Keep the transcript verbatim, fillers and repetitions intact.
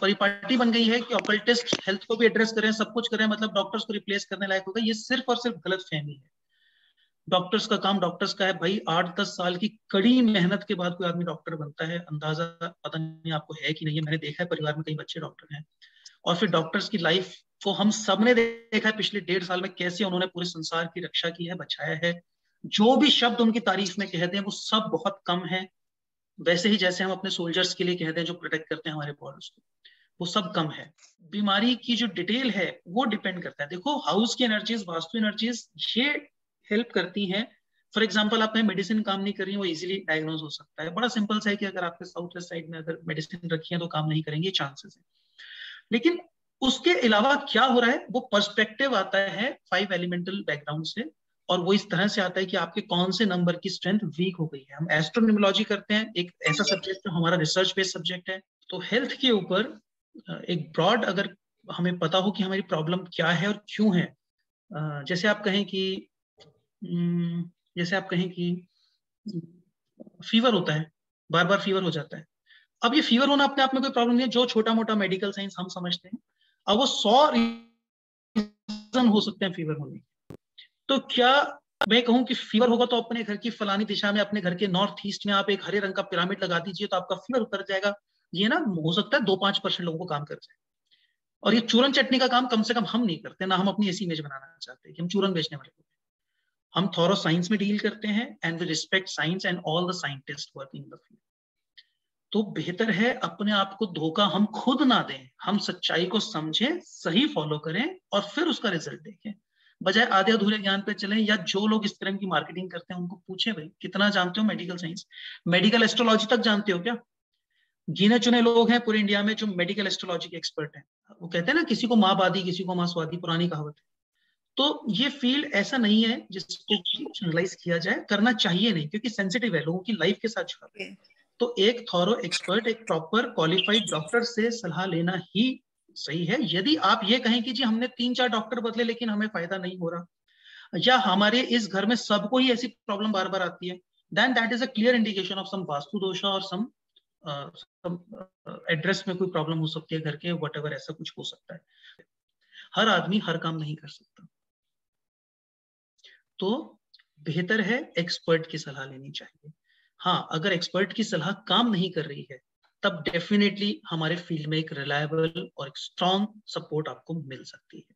परिपाटी बन गई है कि ऑकल्टिस्ट हेल्थ को भी एड्रेस करें, सब कुछ करें, मतलब डॉक्टर्स को रिप्लेस करने लायक होगा। ये सिर्फ और सिर्फ गलत फहमी है। डॉक्टर्स का काम डॉक्टर्स का है भाई, आठ दस साल की कड़ी मेहनत के बाद कोई आदमी डॉक्टर बनता है। अंदाजा पता नहीं आपको है कि नहीं है, मैंने देखा है परिवार में कई बच्चे डॉक्टर हैं। और फिर डॉक्टर्स की लाइफ को हम सबने देखा है पिछले डेढ़ साल में, कैसे उन्होंने पूरे संसार की रक्षा की है, बचाया है। जो भी शब्द उनकी तारीफ में कहते हैं वो सब बहुत कम है, वैसे ही जैसे हम अपने सोल्जर्स के लिए कहते हैं जो प्रोटेक्ट करते हैं हमारे बॉर्डर्स को, वो सब कम है। बीमारी की जो डिटेल है वो डिपेंड करता है। देखो हाउस की एनर्जीज, वास्तु एनर्जीज ये हेल्प करती हैं। फॉर एग्जाम्पल आपने मेडिसिन काम नहीं कर रही है, वो इजीली डायग्नोज हो सकता है। बड़ा सिंपल सा है कि अगर आपके साउथ वेस्ट साइड में अगर मेडिसिन रखी है तो काम नहीं करेंगे, चांसेस है। लेकिन उसके अलावा क्या हो रहा है वो पर्सपेक्टिव आता है फाइव एलिमेंटल बैकग्राउंड से, और वो इस तरह से आता है कि आपके कौन से नंबर की स्ट्रेंथ वीक हो गई है। हम एस्ट्रोन्यूमोलॉजी करते हैं, एक ऐसा सब्जेक्ट जो हमारा रिसर्च बेस्ड सब्जेक्ट है। तो हेल्थ के ऊपर एक ब्रॉड अगर हमें पता हो कि हमारी प्रॉब्लम क्या है और क्यों है, जैसे आप कहें कि जैसे आप कहें कि फीवर होता है, बार बार फीवर हो जाता है। अब ये फीवर होना अपने आप में कोई प्रॉब्लम नहीं है, जो छोटा मोटा मेडिकल साइंस हम समझते हैं। अब वो सौ रीजन हो सकते हैं फीवर होने के। तो क्या मैं कहूं कि फीवर होगा तो अपने घर की फलानी दिशा में, अपने घर के नॉर्थ ईस्ट में आप एक हरे रंग का पिरामिड लगा दीजिए तो आपका फीवर उतर जाएगा, ये ना हो सकता है दो पांच परसेंट लोगों को काम कर जाए। और ये चूरन चटनी का काम कम से कम हम नहीं करते ना, हम अपनी ऐसी इमेज बनाना चाहते हैं कि हम चूरन बेचने वाले लोग हैं। हम थोरो साइंस में डील करते हैं and we respect science and all the scientist working in the field. तो बेहतर है अपने आप को धोखा हम खुद ना दें, हम सच्चाई को समझें, सही फॉलो करें और फिर उसका रिजल्ट देखें, बजाय आधे अधूरे ज्ञान पे चलें। या जो लोग इस तरह की मार्केटिंग करते हैं उनको पूछें भाई कितना जानते हो मेडिकल साइंस, मेडिकल एस्ट्रोलॉजी तक जानते हो क्या? गिने चुने लोग हैं पूरे इंडिया में जो मेडिकल एस्ट्रोलॉजी के एक्सपर्ट हैं। वो कहते हैं ना किसी को माँ बादी किसी को माँ स्वादी, पुरानी कहावत है। तो ये फील्ड ऐसा नहीं है जिसको चैनलाइज किया जाए, करना चाहिए नहीं, क्योंकि सेंसिटिव है, लोगों की लाइफ के साथ जुड़ा है। तो एक थॉरो एक्सपर्ट, एक प्रॉपर क्वालिफाइड डॉक्टर से सलाह लेना ही सही है। यदि आप ये कहें कि जी हमने तीन चार डॉक्टर बदले लेकिन हमें फायदा नहीं हो रहा, या हमारे इस घर में सबको ही ऐसी प्रॉब्लम बार बार आती है, then that is a clear indication of some vastu दोष और सम एड्रेस में कोई प्रॉब्लम हो सकती है घर के, व्हाटएवर ऐसा कुछ हो सकता है। हर आदमी हर काम नहीं कर सकता, तो बेहतर है एक्सपर्ट की सलाह लेनी चाहिए। हाँ, अगर एक्सपर्ट की सलाह काम नहीं कर रही है तब डेफिनेटली हमारे फील्ड में एक रिलायबल और एक स्ट्रांग सपोर्ट आपको मिल सकती है।